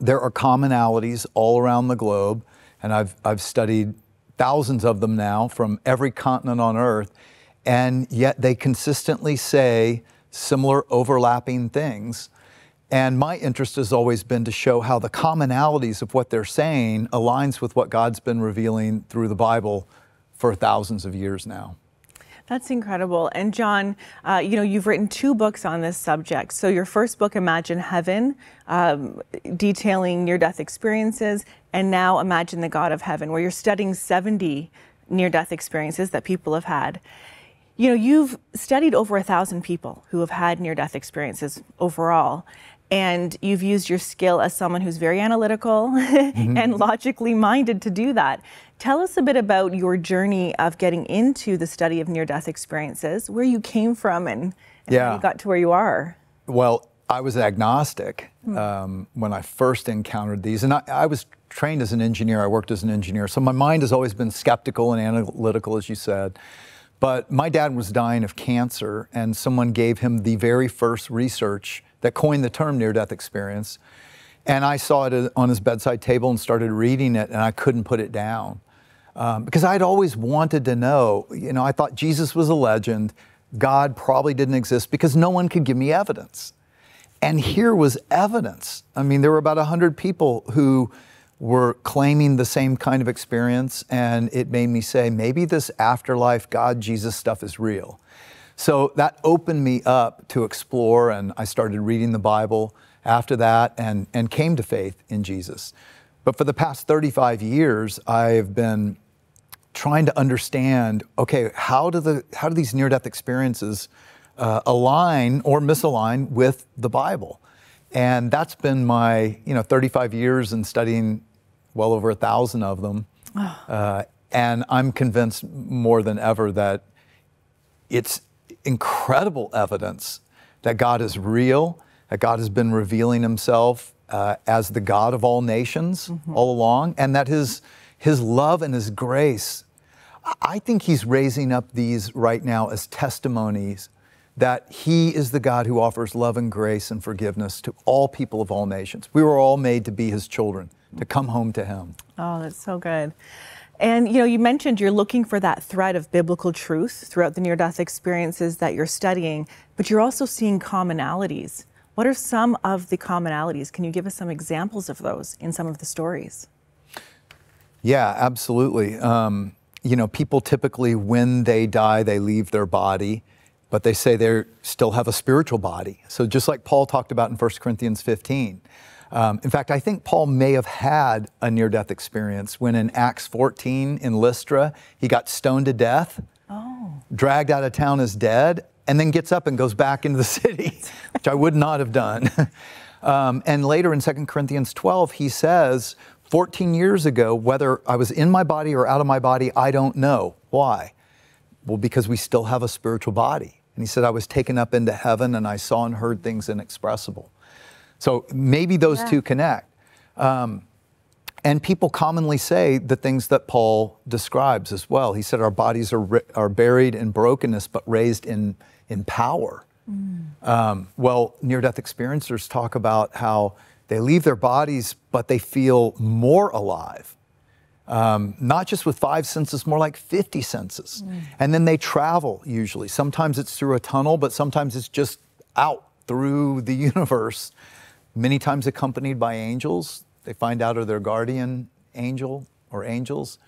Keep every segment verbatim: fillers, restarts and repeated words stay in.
there are commonalities all around the globe, and I've, I've studied thousands of them now from every continent on earth, and yet they consistently say similar overlapping things. And my interest has always been to show how the commonalities of what they're saying aligns with what God's been revealing through the Bible for thousands of years now. That's incredible. And John, uh, you know, you've written two books on this subject. So your first book, Imagine Heaven, um, detailing near-death experiences, and now Imagine the God of Heaven, where you're studying seventy near-death experiences that people have had. You know, you've studied over a thousand people who have had near-death experiences overall, and you've used your skill as someone who's very analytical mm-hmm. and logically minded to do that. Tell us a bit about your journey of getting into the study of near-death experiences, where you came from and, and yeah. how you got to where you are. Well, I was agnostic mm. um, when I first encountered these, and I, I was trained as an engineer. I worked as an engineer, so my mind has always been skeptical and analytical, as you said. But my dad was dying of cancer, and someone gave him the very first research that coined the term near-death experience. And I saw it on his bedside table and started reading it, and I couldn't put it down. Um, because I'd always wanted to know, you know, I thought Jesus was a legend, God probably didn't exist because no one could give me evidence. And here was evidence. I mean, there were about a hundred people who were claiming the same kind of experience, and it made me say, maybe this afterlife, God, Jesus stuff is real. So that opened me up to explore, and I started reading the Bible after that and, and came to faith in Jesus. But for the past thirty-five years, I've been trying to understand, okay, how do, the, how do these near-death experiences uh, align or misalign with the Bible? And that's been my, you know, thirty-five years in studying well over a thousand of them. Oh. Uh, and I'm convinced more than ever that it's incredible evidence that God is real, that God has been revealing himself uh, as the God of all nations mm-hmm. all along, and that his, his love and his grace, I think he's raising up these right now as testimonies that he is the God who offers love and grace and forgiveness to all people of all nations. We were all made to be his children, to come home to him. Oh, that's so good. And, you know, you mentioned you're looking for that thread of biblical truth throughout the near-death experiences that you're studying, but you're also seeing commonalities. What are some of the commonalities? Can you give us some examples of those in some of the stories? Yeah, absolutely. Um, you know, people typically, when they die, they leave their body, but they say they still have a spiritual body. So just like Paul talked about in First Corinthians fifteen. Um, in fact, I think Paul may have had a near-death experience when in Acts fourteen in Lystra, he got stoned to death, oh. dragged out of town as dead, and then gets up and goes back into the city, which I would not have done. um, and later in Second Corinthians twelve, he says, fourteen years ago, whether I was in my body or out of my body, I don't know. Why? Well, because we still have a spiritual body. And he said, I was taken up into heaven and I saw and heard things inexpressible. So maybe those yeah. two connect. Um, and people commonly say the things that Paul describes as well. He said our bodies are, are buried in brokenness, but raised in, in power. Mm. Um, well, near-death experiencers talk about how they leave their bodies, but they feel more alive. Um, not just with five senses, more like fifty senses. Mm. And then they travel usually. Sometimes it's through a tunnel, but sometimes it's just out through the universe. Many times accompanied by angels. They find out are their guardian angel or angels.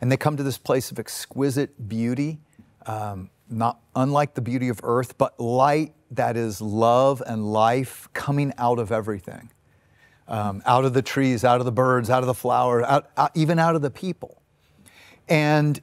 And they come to this place of exquisite beauty, um, not unlike the beauty of earth, but light that is love and life coming out of everything. Um, out of the trees, out of the birds, out of the flowers, out, out, even out of the people. And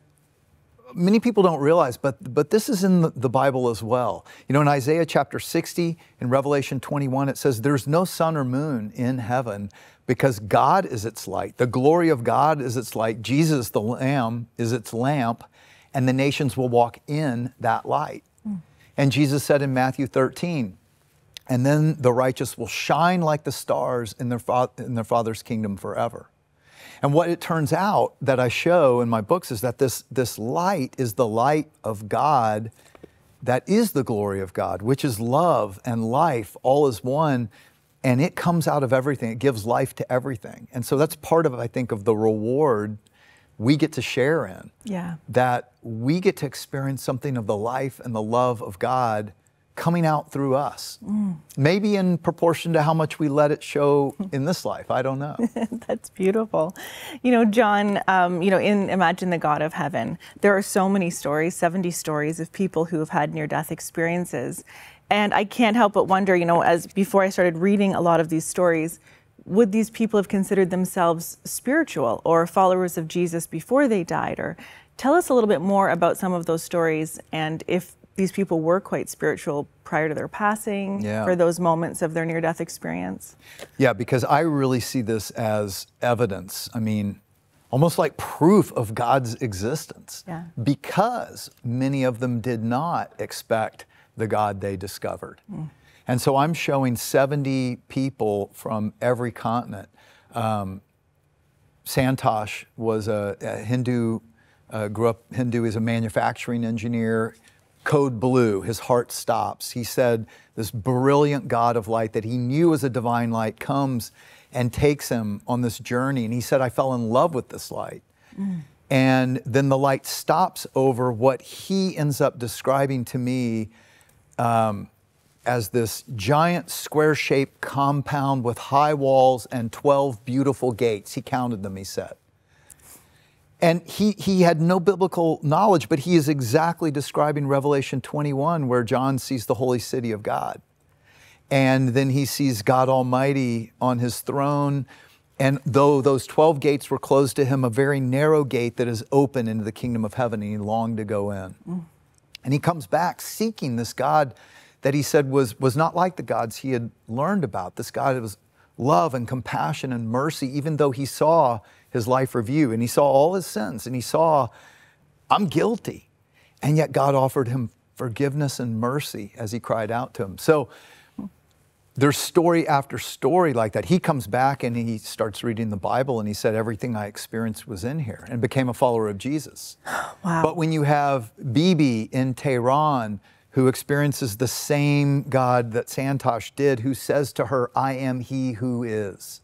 many people don't realize, but, but this is in the, the Bible as well. You know, in Isaiah chapter sixty, in Revelation twenty-one, it says, there's no sun or moon in heaven because God is its light. The glory of God is its light. Jesus, the Lamb, is its lamp, and the nations will walk in that light. Mm. And Jesus said in Matthew thirteen, and then the righteous will shine like the stars in their, fa in their Father's kingdom forever. And what it turns out that I show in my books is that this, this light is the light of God that is the glory of God, which is love and life all is one. And it comes out of everything. It gives life to everything. And so that's part of, I think, of the reward we get to share in. Yeah. That we get to experience something of the life and the love of God coming out through us. Mm. Maybe in proportion to how much we let it show in this life, I don't know. That's beautiful. You know, John, um, you know, in Imagine the God of Heaven, there are so many stories, seventy stories of people who have had near-death experiences. And I can't help but wonder, you know, as before I started reading a lot of these stories, would these people have considered themselves spiritual or followers of Jesus before they died? Or tell us a little bit more about some of those stories and if these people were quite spiritual prior to their passing, yeah, for those moments of their near-death experience. Yeah, because I really see this as evidence. I mean, almost like proof of God's existence. Yeah. Because many of them did not expect the God they discovered. Mm. And so I'm showing seventy people from every continent. Um, Santosh was a, a Hindu, uh, grew up Hindu, he's a manufacturing engineer. Code blue, his heart stops. He said, this brilliant God of light that he knew was a divine light comes and takes him on this journey. And he said, I fell in love with this light. Mm. And then the light stops over what he ends up describing to me um, as this giant square-shaped compound with high walls and twelve beautiful gates. He counted them, he said. And he, he had no biblical knowledge, but he is exactly describing Revelation twenty-one, where John sees the holy city of God. And then he sees God Almighty on his throne. And though those twelve gates were closed to him, a very narrow gate that is open into the kingdom of heaven, and he longed to go in. Mm. And he comes back seeking this God that he said was, was not like the gods he had learned about. This God that was love and compassion and mercy, even though he saw his life review and he saw all his sins and he saw, I'm guilty. And yet God offered him forgiveness and mercy as he cried out to him. So there's story after story like that. He comes back and he starts reading the Bible and he said, everything I experienced was in here, and became a follower of Jesus. Wow. But when you have Bibi in Tehran, who experiences the same God that Santosh did, who says to her, I am he who is.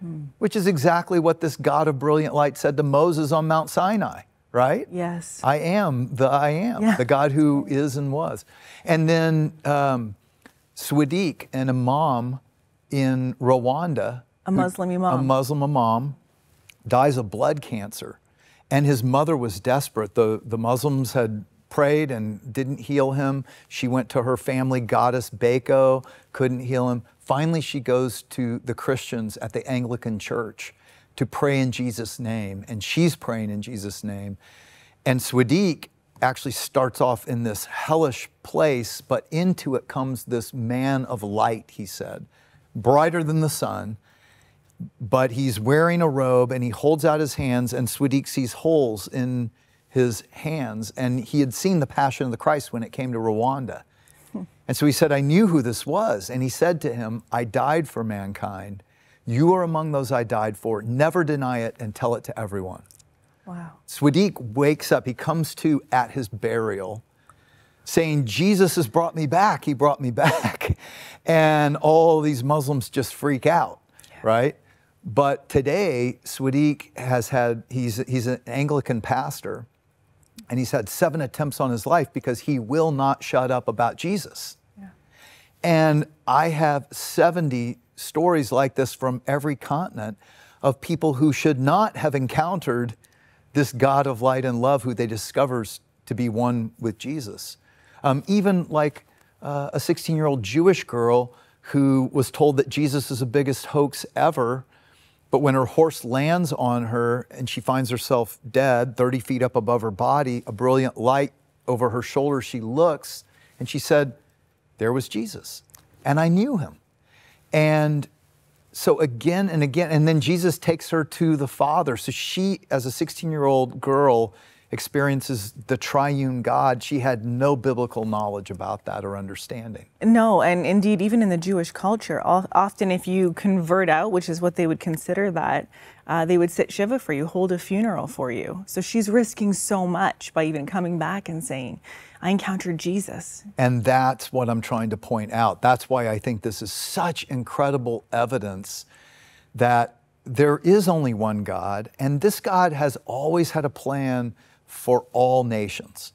Hmm. Which is exactly what this God of brilliant light said to Moses on Mount Sinai, right? Yes. I am the I am, yeah, the God who is and was. And then um, Swadiq, an imam in Rwanda. A Muslim who, imam. A Muslim imam, dies of blood cancer. And his mother was desperate. The, the Muslims had prayed and didn't heal him. She went to her family goddess Bako, couldn't heal him. Finally, she goes to the Christians at the Anglican Church to pray in Jesus' name, and she's praying in Jesus' name. And Swadiq actually starts off in this hellish place, but into it comes this man of light, he said, brighter than the sun, but he's wearing a robe and he holds out his hands, and Swadiq sees holes in his hands, and he had seen the Passion of the Christ when it came to Rwanda. Hmm. And so he said, I knew who this was. And he said to him, I died for mankind. You are among those I died for. Never deny it and tell it to everyone. Wow. Swadiq wakes up, he comes to at his burial saying, Jesus has brought me back. He brought me back. And all these Muslims just freak out, yeah, right? But today, Swadiq has had, he's, he's an Anglican pastor, and he's had seven attempts on his life because he will not shut up about Jesus. Yeah. And I have seventy stories like this from every continent of people who should not have encountered this God of light and love who they discover to be one with Jesus. Um, even like uh, a sixteen-year-old Jewish girl who was told that Jesus is the biggest hoax ever. But when her horse lands on her and she finds herself dead, thirty feet up above her body, a brilliant light over her shoulder, she looks and she said, there was Jesus, and I knew him. And so again and again, and then Jesus takes her to the Father. So she, as a sixteen-year-old girl, experiences the triune God, she had no biblical knowledge about that or understanding. No, and indeed, even in the Jewish culture, often if you convert out, which is what they would consider that, uh, they would sit Shiva for you, hold a funeral for you. So she's risking so much by even coming back and saying, I encountered Jesus. And that's what I'm trying to point out. That's why I think this is such incredible evidence that there is only one God, and this God has always had a plan for all nations.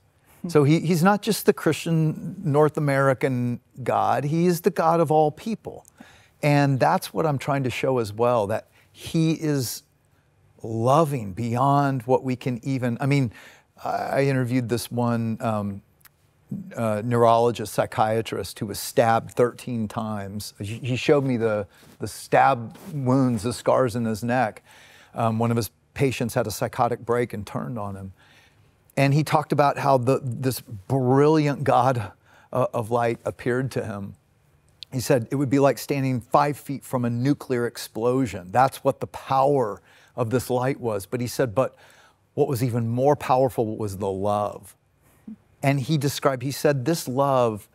So he, he's not just the Christian North American God, he is the God of all people. And that's what I'm trying to show as well, that he is loving beyond what we can even, I mean, I interviewed this one um, uh, neurologist, psychiatrist who was stabbed thirteen times. He showed me the, the stab wounds, the scars in his neck. Um, one of his patients had a psychotic break and turned on him. And he talked about how the, this brilliant God uh, of light appeared to him. He said, it would be like standing five feet from a nuclear explosion. That's what the power of this light was. But he said, but what was even more powerful was the love. And he described, he said, this love,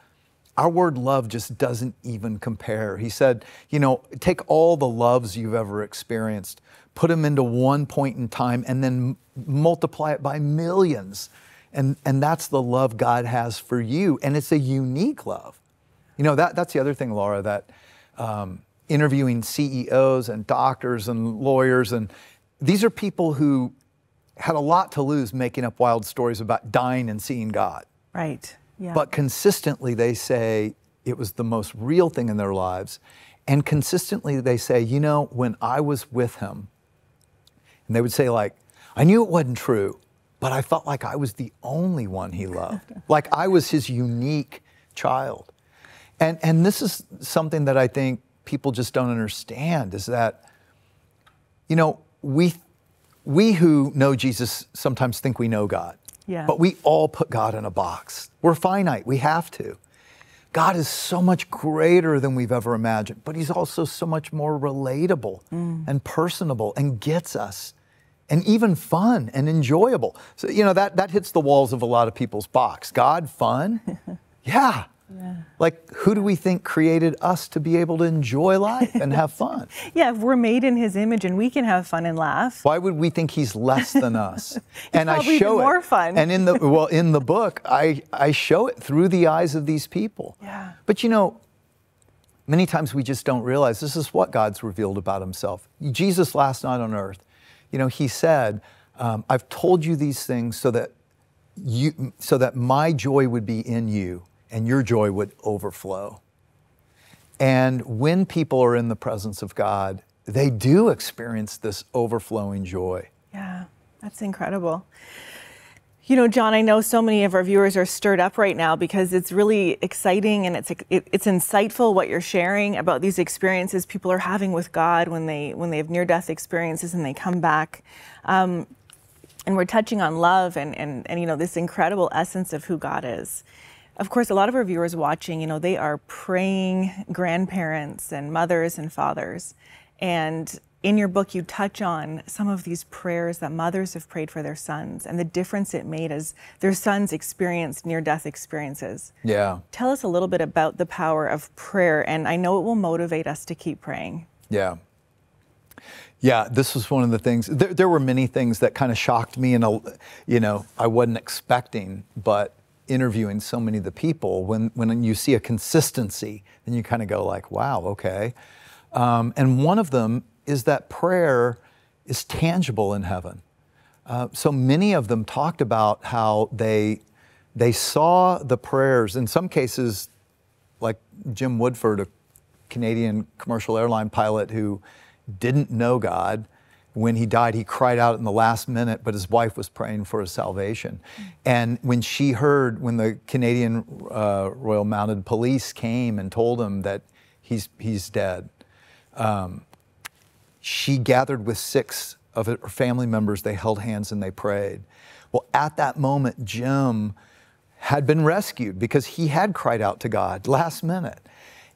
our word love just doesn't even compare. He said, you know, take all the loves you've ever experienced, put them into one point in time, and then multiply it by millions. And, and that's the love God has for you. And it's a unique love. You know, that, that's the other thing, Laura, that um, interviewing C E Os and doctors and lawyers, and these are people who had a lot to lose making up wild stories about dying and seeing God. Right. Yeah. But consistently they say it was the most real thing in their lives. And consistently they say, you know, when I was with him, and they would say like, I knew it wasn't true, but I felt like I was the only one he loved. Like I was his unique child. And, and this is something that I think people just don't understand is that, you know, we, we who know Jesus sometimes think we know God. Yeah. But we all put God in a box. We're finite, we have to. God is so much greater than we've ever imagined, but he's also so much more relatable mm. and personable and gets us, and even fun and enjoyable. So, you know, that, that hits the walls of a lot of people's box. God, fun? Yeah. Yeah. Like, who do we think created us to be able to enjoy life and have fun? Yeah, if we're made in his image and we can have fun and laugh. Why would we think he's less than us? And I show it. More fun. And in the well, in the book, I, I show it through the eyes of these people. Yeah. But you know, many times we just don't realize this is what God's revealed about himself. Jesus last night on earth, you know, he said, um, I've told you these things so that you so that my joy would be in you, and your joy would overflow. And when people are in the presence of God, they do experience this overflowing joy. Yeah, that's incredible. You know, John, I know so many of our viewers are stirred up right now because it's really exciting and it's it, it's insightful what you're sharing about these experiences people are having with God when they when they have near-death experiences and they come back. Um, and we're touching on love and, and and you know, this incredible essence of who God is. Of course, a lot of our viewers watching, you know, they are praying grandparents and mothers and fathers. And in your book, you touch on some of these prayers that mothers have prayed for their sons and the difference it made as their sons experienced near-death experiences. Yeah. Tell us a little bit about the power of prayer, and I know it will motivate us to keep praying. Yeah. Yeah, this was one of the things. There, there were many things that kind of shocked me and, you know, I wasn't expecting, but interviewing so many of the people, when, when you see a consistency, then you kind of go like, wow, okay. Um, and one of them is that prayer is tangible in heaven. Uh, so many of them talked about how they, they saw the prayers, in some cases, like Jim Woodford, a Canadian commercial airline pilot who didn't know God. When he died, he cried out in the last minute, but his wife was praying for his salvation. And when she heard, when the Canadian uh, Royal Mounted Police came and told him that he's, he's dead, um, she gathered with six of her family members, they held hands and they prayed. Well, at that moment, Jim had been rescued because he had cried out to God last minute.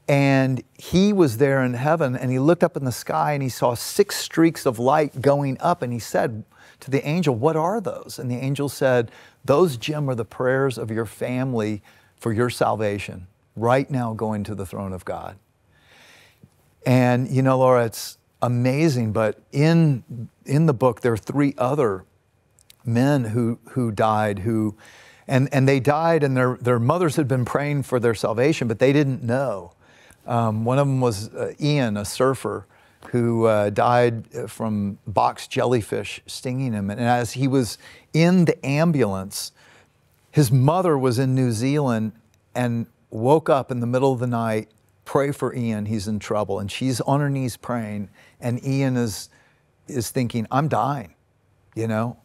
And he was there in heaven, and he looked up in the sky and he saw six streaks of light going up, and he said to the angel, "What are those?" And the angel said, "Those, Jim, are the prayers of your family for your salvation, right now going to the throne of God." And you know, Laura, it's amazing, but in, in the book, there are three other men who, who died, who, and, and they died and their, their mothers had been praying for their salvation, but they didn't know. Um, one of them was uh, Ian, a surfer, who uh, died from box jellyfish stinging him. And as he was in the ambulance, his mother was in New Zealand and woke up in the middle of the night, "Pray for Ian, he's in trouble." And she's on her knees praying, and Ian is, is thinking, "I'm dying, you know?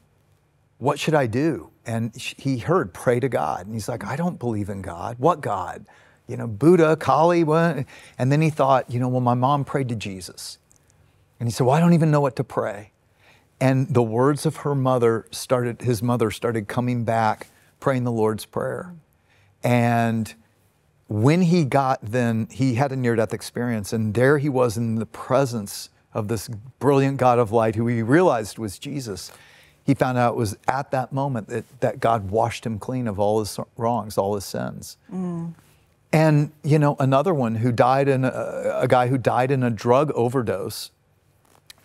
What should I do?" And he heard, "Pray to God." And he's like, "I don't believe in God. What God? You know, Buddha, Kali, what?" And then he thought, you know, well, my mom prayed to Jesus. And he said, "Well, I don't even know what to pray." And the words of her mother started, his mother started coming back, praying the Lord's Prayer. And when he got then, he had a near-death experience, and there he was in the presence of this brilliant God of light who he realized was Jesus. He found out it was at that moment that, that God washed him clean of all his wrongs, all his sins. Mm. And, you know, another one who died in, a, a guy who died in a drug overdose,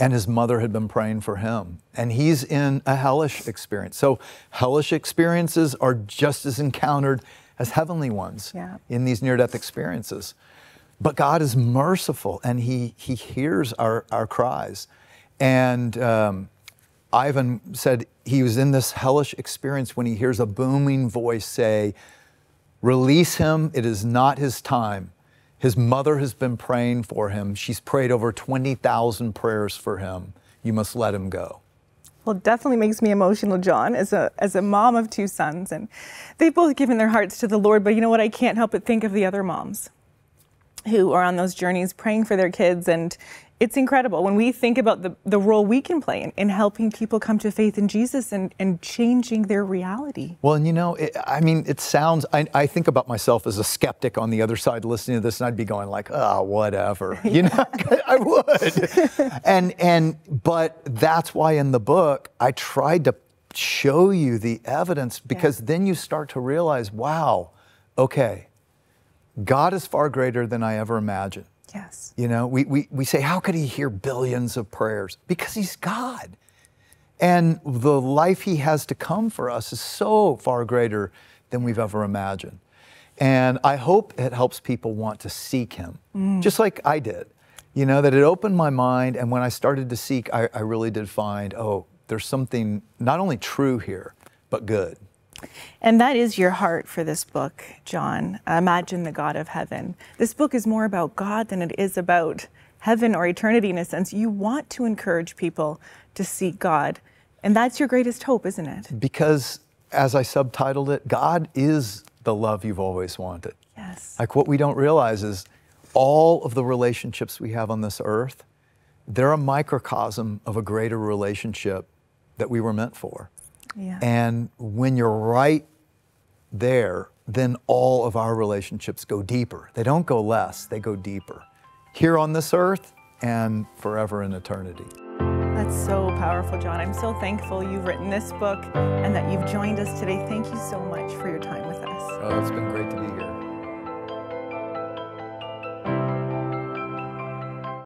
and his mother had been praying for him. And he's in a hellish experience. So hellish experiences are just as encountered as heavenly ones, yeah, in these near-death experiences. But God is merciful, and he, he hears our, our cries. And um, Ivan said he was in this hellish experience when he hears a booming voice say, "Release him, it is not his time." His mother has been praying for him. She's prayed over twenty thousand prayers for him. "You must let him go." Well, it definitely makes me emotional, John, as a, as a mom of two sons. And they've both given their hearts to the Lord, but you know what? I can't help but think of the other moms who are on those journeys praying for their kids. And it's incredible when we think about the, the role we can play in, in helping people come to faith in Jesus and, and changing their reality. Well, and you know, it, I mean, it sounds, I, I think about myself as a skeptic on the other side listening to this, and I'd be going like, "Oh, whatever," yeah, you know, I would. and, and, but that's why in the book, I tried to show you the evidence, because yeah, then you start to realize, wow, okay, God is far greater than I ever imagined. Yes. You know, we, we, we say, how could he hear billions of prayers? Because he's God. And the life he has to come for us is so far greater than we've ever imagined. And I hope it helps people want to seek him, mm, just like I did. You know, that it opened my mind. And when I started to seek, I, I really did find, oh, there's something not only true here, but good. And that is your heart for this book, John. Imagine the God of Heaven. This book is more about God than it is about heaven or eternity in a sense. You want to encourage people to seek God. And that's your greatest hope, isn't it? Because as I subtitled it, God is the love you've always wanted. Yes. Like what we don't realize is all of the relationships we have on this earth, they're a microcosm of a greater relationship that we were meant for. Yeah. And when you're right there, then all of our relationships go deeper. They don't go less, they go deeper. Here on this earth and forever in eternity. That's so powerful, John. I'm so thankful you've written this book and that you've joined us today. Thank you so much for your time with us. Oh, it's been